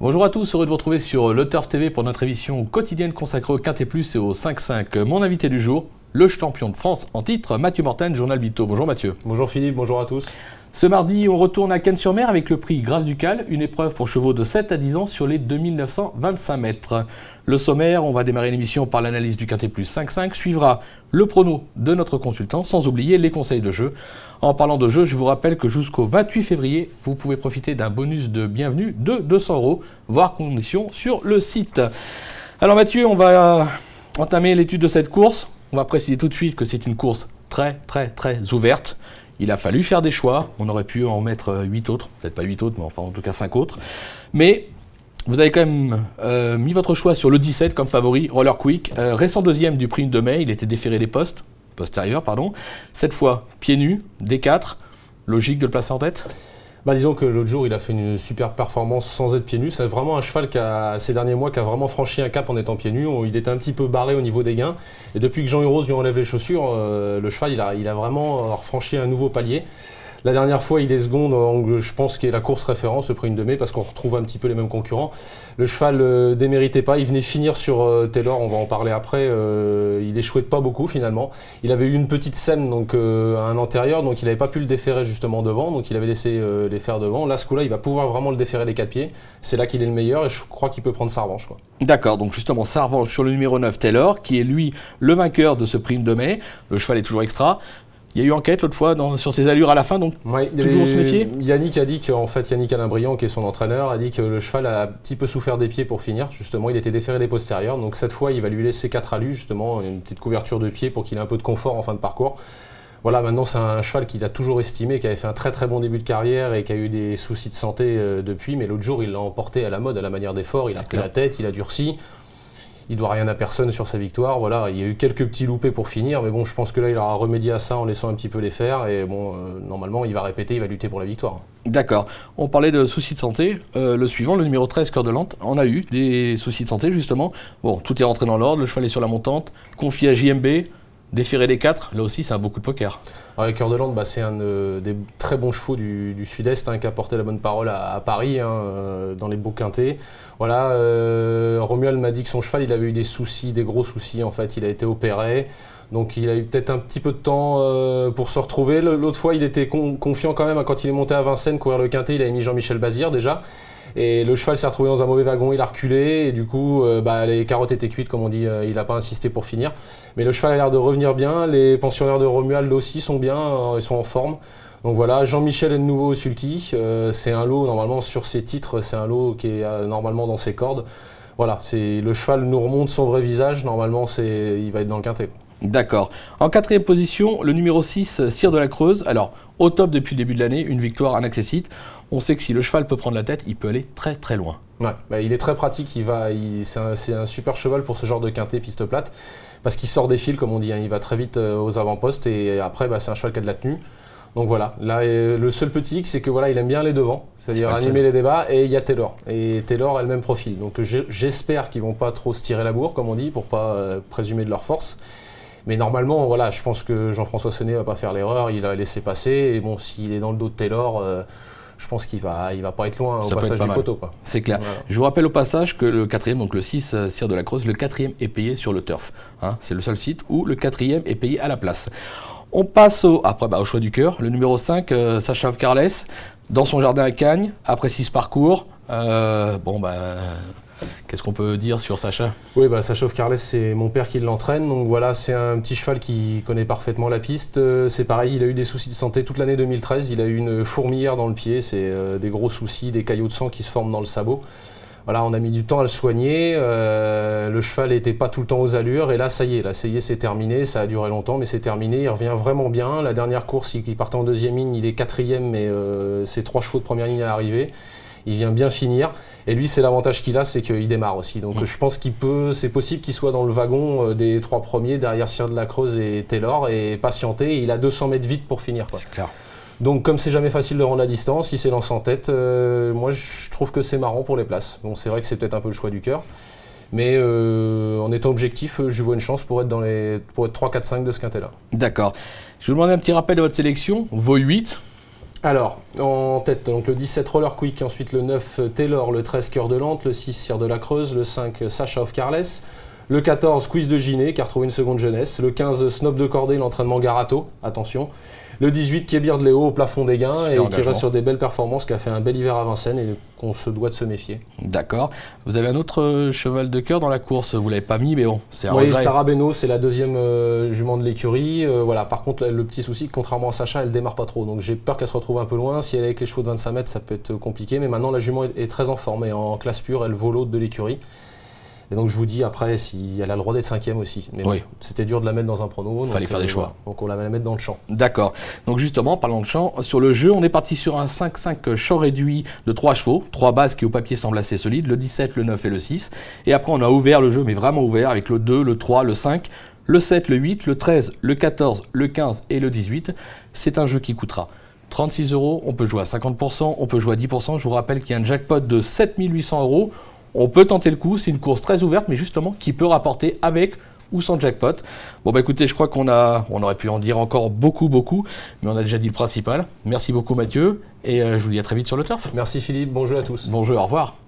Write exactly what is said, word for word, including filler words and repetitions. Bonjour à tous, heureux de vous retrouver sur Le Turf T V pour notre émission quotidienne consacrée au Quinté+ et au cinq cinq. Mon invité du jour, le champion de France en titre, Mathieu Mortagne, journal Bitto. Bonjour Mathieu. Bonjour Philippe, bonjour à tous. Ce mardi, on retourne à Cannes-sur-Mer avec le prix Grace du Cal, une épreuve pour chevaux de sept à dix ans sur les deux mille neuf cent vingt-cinq mètres. Le sommaire, on va démarrer l'émission par l'analyse du Quinté+ cinq cinq, suivra le prono de notre consultant, sans oublier les conseils de jeu. En parlant de jeu, je vous rappelle que jusqu'au vingt-huit février, vous pouvez profiter d'un bonus de bienvenue de deux cents euros, voire conditions sur le site. Alors Mathieu, on va entamer l'étude de cette course. On va préciser tout de suite que c'est une course très très très ouverte. Il a fallu faire des choix, on aurait pu en mettre huit autres, peut-être pas huit autres, mais enfin en tout cas cinq autres. Mais vous avez quand même euh, mis votre choix sur le dix-sept comme favori, Roller Quick, euh, récent deuxième du prix de mai, il était déféré des postes, postérieurs pardon. Cette fois, pieds nus, D quatre, logique de le placer en tête? Bah, disons que l'autre jour, il a fait une super performance sans être pieds nus. C'est vraiment un cheval qui a, ces derniers mois, qui a vraiment franchi un cap en étant pieds nus. Il était un petit peu barré au niveau des gains. Et depuis que Jean-Hurose lui enlève les chaussures, euh, le cheval, il a, il a vraiment franchi un nouveau palier. La dernière fois, il est second, en, je pense, qui est la course référence, le prix de mai, parce qu'on retrouve un petit peu les mêmes concurrents. Le cheval euh, déméritait pas, il venait finir sur euh, Taylor, on va en parler après. Euh, il échouait pas beaucoup finalement. Il avait eu une petite sème donc, euh, à un antérieur, donc il n'avait pas pu le déférer justement devant, donc il avait laissé euh, les faire devant. Là, ce coup-là, il va pouvoir vraiment le déférer les quatre pieds. C'est là qu'il est le meilleur et je crois qu'il peut prendre sa revanche. D'accord, donc justement, sa revanche sur le numéro neuf, Taylor, qui est lui le vainqueur de ce prix de mai. Le cheval est toujours extra. Il y a eu enquête l'autre fois dans, sur ses allures à la fin, donc ouais, toujours on se méfiait. Yannick a dit qu'en fait, Yannick Alain-Briand, qui est son entraîneur, a dit que le cheval a un petit peu souffert des pieds pour finir. Justement, il était déféré des postérieurs, donc cette fois, il va lui laisser quatre allures, justement, une petite couverture de pied pour qu'il ait un peu de confort en fin de parcours. Voilà, maintenant, c'est un cheval qu'il a toujours estimé, qui avait fait un très très bon début de carrière et qui a eu des soucis de santé euh, depuis, mais l'autre jour, il l'a emporté à la mode, à la manière des forts, il a pris clair. La tête, il a durci. Il ne doit rien à personne sur sa victoire. Voilà, il y a eu quelques petits loupés pour finir, mais bon, je pense que là, il aura remédié à ça en laissant un petit peu les faire. Et bon, euh, normalement, il va répéter, il va lutter pour la victoire. D'accord. On parlait de soucis de santé. Euh, le suivant, le numéro treize, Cœur de Lente, en a eu des soucis de santé, justement. Bon, tout est rentré dans l'ordre, le cheval est sur la montante, confié à J M B. Déférer les quatre, là aussi, c'est un beaucoup de poker. Alors, Cœur de Lente, bah, c'est un euh, des très bons chevaux du, du Sud-Est hein, qui a porté la bonne parole à, à Paris, hein, euh, dans les beaux quintés. Voilà, euh, Romuald m'a dit que son cheval, il avait eu des soucis, des gros soucis en fait. Il a été opéré, donc il a eu peut-être un petit peu de temps euh, pour se retrouver. L'autre fois, il était con, confiant quand même. Hein, quand il est monté à Vincennes courir le quinté, il avait mis Jean-Michel Bazir déjà. Et le cheval s'est retrouvé dans un mauvais wagon, il a reculé, et du coup, euh, bah, les carottes étaient cuites, comme on dit, euh, il n'a pas insisté pour finir. Mais le cheval a l'air de revenir bien, les pensionnaires de Romuald aussi sont bien, euh, ils sont en forme. Donc voilà, Jean-Michel est de nouveau au sulky, euh, c'est un lot, normalement, sur ses titres, c'est un lot qui est euh, normalement dans ses cordes. Voilà, le cheval nous remonte son vrai visage, normalement, il va être dans le quinté. D'accord. En quatrième position, le numéro six, Sire de la Creuse. Alors, au top depuis le début de l'année, une victoire, un accessite. On sait que si le cheval peut prendre la tête, il peut aller très très loin. Ouais, bah, il est très pratique, il va, il, c'est un, un super cheval pour ce genre de quinté piste plate, parce qu'il sort des fils, comme on dit, hein, il va très vite euh, aux avant-postes, et après, bah, c'est un cheval qui a de la tenue. Donc voilà, là, euh, le seul petit hic, c'est que voilà, il aime bien les devants, c'est-à-dire animer les débats, et il y a Taylor. Et Taylor a le même profil, donc j'espère qu'ils ne vont pas trop se tirer la bourre, comme on dit, pour ne pas euh, présumer de leur force. Mais normalement, voilà, je pense que Jean-François Séné ne va pas faire l'erreur, il a laissé passer, et bon, s'il est dans le dos de Taylor, euh, je pense qu'il va, il va pas être loin au passage du poteau. C'est clair. Voilà. Je vous rappelle au passage que le quatrième, donc le six, Sire de la Creuse, le quatrième est payé sur le turf. Hein, c'est le seul site où le quatrième est payé à la place. On passe au, après, bah, au choix du cœur, le numéro cinq, euh, Sacha Carles, dans son jardin à Cagnes, après six parcours. Euh, bon, bah... Qu'est-ce qu'on peut dire sur Sacha? Oui, bah, Sacha Carles, c'est mon père qui l'entraîne. Donc voilà, c'est un petit cheval qui connaît parfaitement la piste. Euh, c'est pareil, il a eu des soucis de santé toute l'année deux mille treize. Il a eu une fourmilière dans le pied. C'est euh, des gros soucis, des caillots de sang qui se forment dans le sabot. Voilà, on a mis du temps à le soigner. Euh, le cheval n'était pas tout le temps aux allures. Et là, ça y est, là, ça y est, c'est terminé. Ça a duré longtemps, mais c'est terminé. Il revient vraiment bien. La dernière course, il, il partait en deuxième ligne. Il est quatrième, mais euh, c'est trois chevaux de première ligne à l'arrivée. Il vient bien finir. Et lui, c'est l'avantage qu'il a, c'est qu'il démarre aussi. Donc mmh. je pense qu'il peut, c'est possible qu'il soit dans le wagon des trois premiers, derrière Sire de la Creuse et Taylor, et patienter. Et il a deux cents mètres vite pour finir. C'est clair. Donc comme c'est jamais facile de rendre la distance, il s'est lancé en tête. Euh, moi, je trouve que c'est marrant pour les places. Bon, c'est vrai que c'est peut-être un peu le choix du cœur. Mais euh, en étant objectif, je vois une chance pour être dans les pour être trois, quatre, cinq de ce quintet-là. D'accord. Je vous demande un petit rappel de votre sélection. Vos huit. Alors, en tête, donc le dix-sept Roller Quick, ensuite le neuf Taylor, le treize Cœur de Lente, le six Sire de la Creuse, le cinq Sacha Carles, le quatorze Quiz de Giné, qui a retrouvé une seconde jeunesse, le quinze Snob de Cordée, l'entraînement Garato, attention, le dix-huit Kébir de Léo au plafond des gains super et engagement. Qui reste sur des belles performances, qui a fait un bel hiver à Vincennes et qu'on se doit de se méfier. D'accord. Vous avez un autre cheval de cœur dans la course, vous ne l'avez pas mis, mais bon, c'est un oui, regret. Sarah Beno, c'est la deuxième euh, jument de l'écurie. Euh, voilà. Par contre, le petit souci, contrairement à Sacha, elle ne démarre pas trop. Donc j'ai peur qu'elle se retrouve un peu loin. Si elle est avec les chevaux de vingt-cinq mètres, ça peut être compliqué. Mais maintenant, la jument est, est très en forme et en classe pure, elle vaut l'autre de l'écurie. Et donc je vous dis après, si elle a le droit d'être cinquième aussi. Mais oui. Bon, c'était dur de la mettre dans un prono. Il fallait faire euh, des choix. Voilà. Donc on la met mettre dans le champ. D'accord. Donc justement, parlant de champ, sur le jeu, on est parti sur un cinq cinq champ réduit de trois chevaux. trois bases qui au papier semblent assez solides, le dix-sept, le neuf et le six. Et après on a ouvert le jeu, mais vraiment ouvert, avec le deux, le trois, le cinq, le sept, le huit, le treize, le quatorze, le quinze et le dix-huit. C'est un jeu qui coûtera trente-six euros, on peut jouer à cinquante pour cent, on peut jouer à dix pour cent. Je vous rappelle qu'il y a un jackpot de sept mille huit cents euros. On peut tenter le coup, c'est une course très ouverte, mais justement qui peut rapporter avec ou sans jackpot. Bon bah écoutez, je crois qu'on a, on aurait pu en dire encore beaucoup, beaucoup, mais on a déjà dit le principal. Merci beaucoup Mathieu, et je vous dis à très vite sur le turf. Merci Philippe, bon jeu à tous. Bon jeu, au revoir.